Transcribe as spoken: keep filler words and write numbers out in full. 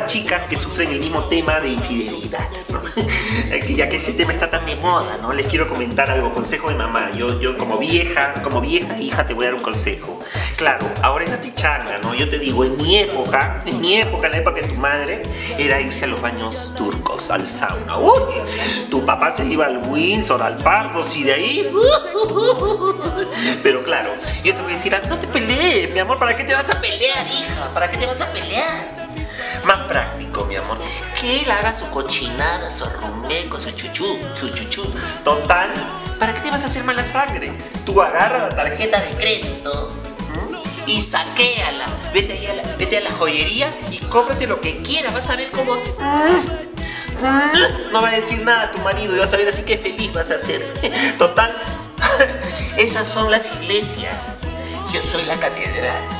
buscaba chicas que sufren el mismo tema de infidelidad, ¿no? Ya que ese tema está tan de moda, ¿no? Les quiero comentar algo, consejo de mamá. Yo, yo como vieja, como vieja hija te voy a dar un consejo. Claro, ahora es la pichanga, ¿no? Yo te digo, en mi época, en mi época, en la época de tu madre, era irse a los baños turcos, al sauna. ¡Uy! Tu papá se iba al Windsor, al Pardos y de ahí... Uh, uh, uh, uh. Pero claro, yo te voy a decir, no te pelees, mi amor, ¿para qué te vas a pelear, hija? ¿Para qué te vas a pelear? Más práctico, mi amor, que él haga su cochinada, su rumbeco, su chuchú, su chuchú. Total, ¿para qué te vas a hacer mala sangre? Tú agarra la tarjeta de crédito, ¿sí? Y saquéala. Vete, ahí a la, vete a la joyería y cómprate lo que quieras. Vas a ver cómo... No va a decir nada a tu marido y vas a ver así que feliz vas a ser. Total, esas son las iglesias. Yo soy la catedral.